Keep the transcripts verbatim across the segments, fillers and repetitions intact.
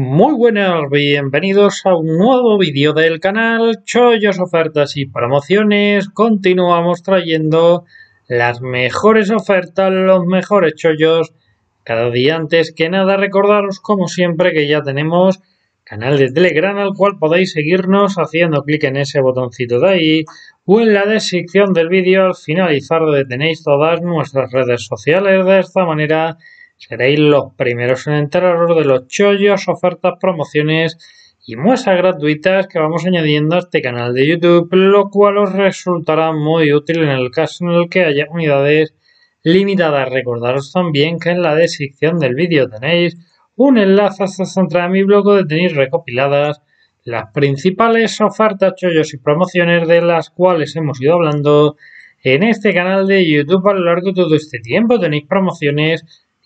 Muy buenas, bienvenidos a un nuevo vídeo del canal Chollos, Ofertas y Promociones. Continuamos trayendo las mejores ofertas, los mejores chollos cada día. Antes que nada, recordaros como siempre que ya tenemos canal de Telegram al cual podéis seguirnos haciendo clic en ese botoncito de ahí o en la descripción del vídeo al finalizar, donde tenéis todas nuestras redes sociales. De esta manera seréis los primeros en enteraros de los chollos, ofertas, promociones y muestras gratuitas que vamos añadiendo a este canal de YouTube, lo cual os resultará muy útil en el caso en el que haya unidades limitadas. Recordaros también que en la descripción del vídeo tenéis un enlace hasta la entrada de mi blog, donde tenéis recopiladas las principales ofertas, chollos y promociones de las cuales hemos ido hablando en este canal de YouTube a lo largo de todo este tiempo. Tenéis promociones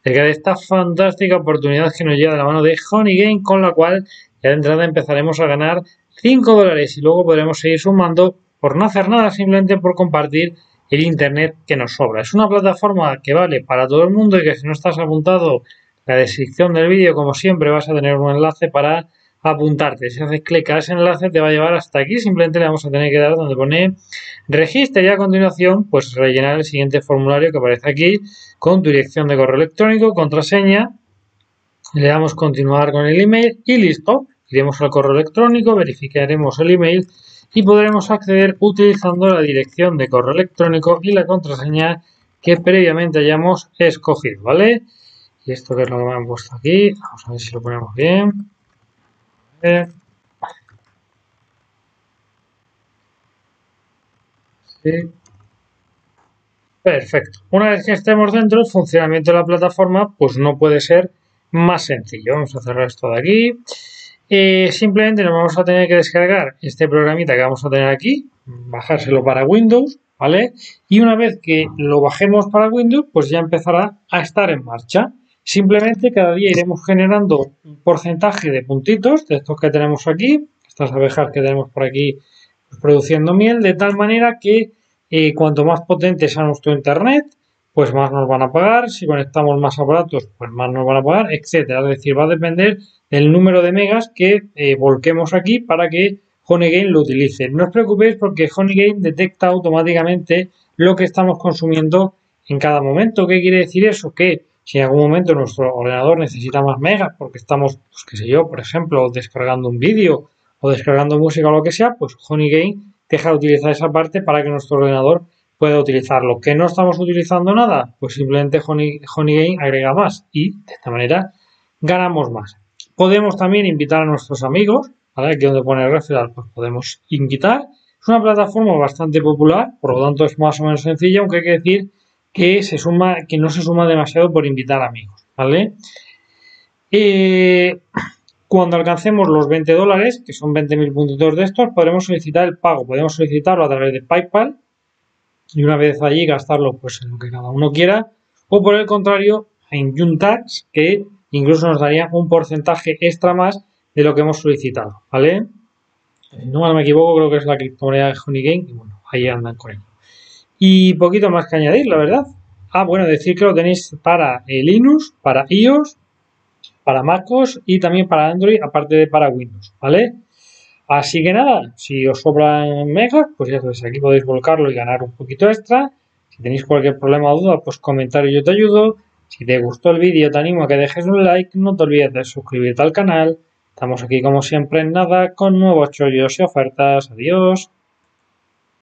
acerca de esta fantástica oportunidad que nos llega de la mano de Honeygain, con la cual ya de entrada empezaremos a ganar cinco dólares y luego podremos seguir sumando por no hacer nada, simplemente por compartir el internet que nos sobra. Es una plataforma que vale para todo el mundo y que, si no estás apuntado, la descripción del vídeo como siempre vas a tener un enlace para apuntarte. Si haces clic a ese enlace te va a llevar hasta aquí, simplemente le vamos a tener que dar donde pone registra y a continuación pues rellenar el siguiente formulario que aparece aquí con tu dirección de correo electrónico, contraseña, le damos continuar con el email y listo. Iremos al correo electrónico, verificaremos el email y podremos acceder utilizando la dirección de correo electrónico y la contraseña que previamente hayamos escogido, ¿vale? Y esto que es lo que me han puesto aquí, vamos a ver si lo ponemos bien. Sí. Perfecto. Una vez que estemos dentro, el funcionamiento de la plataforma pues no puede ser más sencillo. Vamos a cerrar esto de aquí. Eh, simplemente nos vamos a tener que descargar este programita que vamos a tener aquí, bajárselo para Windows, ¿vale? Y una vez que lo bajemos para Windows, pues ya empezará a estar en marcha. Simplemente cada día iremos generando un porcentaje de puntitos de estos que tenemos aquí, estas abejas que tenemos por aquí pues, produciendo miel, de tal manera que eh, cuanto más potente sea nuestro internet, pues más nos van a pagar. Si conectamos más aparatos, pues más nos van a pagar, etcétera. Es decir, va a depender del número de megas que eh, volquemos aquí para que Honeygain lo utilice. No os preocupéis porque Honeygain detecta automáticamente lo que estamos consumiendo en cada momento. ¿Qué quiere decir eso? Que si en algún momento nuestro ordenador necesita más megas porque estamos, pues qué sé yo, por ejemplo, descargando un vídeo o descargando música o lo que sea, pues Honeygain deja de utilizar esa parte para que nuestro ordenador pueda utilizarlo. ¿Que no estamos utilizando nada? Pues simplemente Honey, Honeygain agrega más y de esta manera ganamos más. Podemos también invitar a nuestros amigos, ¿vale? Aquí donde pone referral, pues podemos invitar. Es una plataforma bastante popular, por lo tanto es más o menos sencilla, aunque hay que decir que se suma, que no se suma demasiado por invitar amigos, ¿vale? Eh, cuando alcancemos los veinte dólares, que son veinte mil puntitos de estos, podremos solicitar el pago. Podemos solicitarlo a través de PayPal y una vez allí gastarlo pues en lo que cada uno quiera. O por el contrario, en Juntax, que incluso nos daría un porcentaje extra más de lo que hemos solicitado, ¿vale? No me equivoco, creo que es la criptomoneda de Honeygain y bueno, ahí andan con él. Y poquito más que añadir, la verdad. Ah, bueno, decir que lo tenéis para eh, Linux, para iOS, para MacOS y también para Android, aparte de para Windows, ¿vale? Así que nada, si os sobran megas, pues ya sabéis, aquí podéis volcarlo y ganar un poquito extra. Si tenéis cualquier problema o duda, pues comentario, yo te ayudo. Si te gustó el vídeo, te animo a que dejes un like. No te olvides de suscribirte al canal. Estamos aquí como siempre en nada con nuevos chollos y ofertas. Adiós.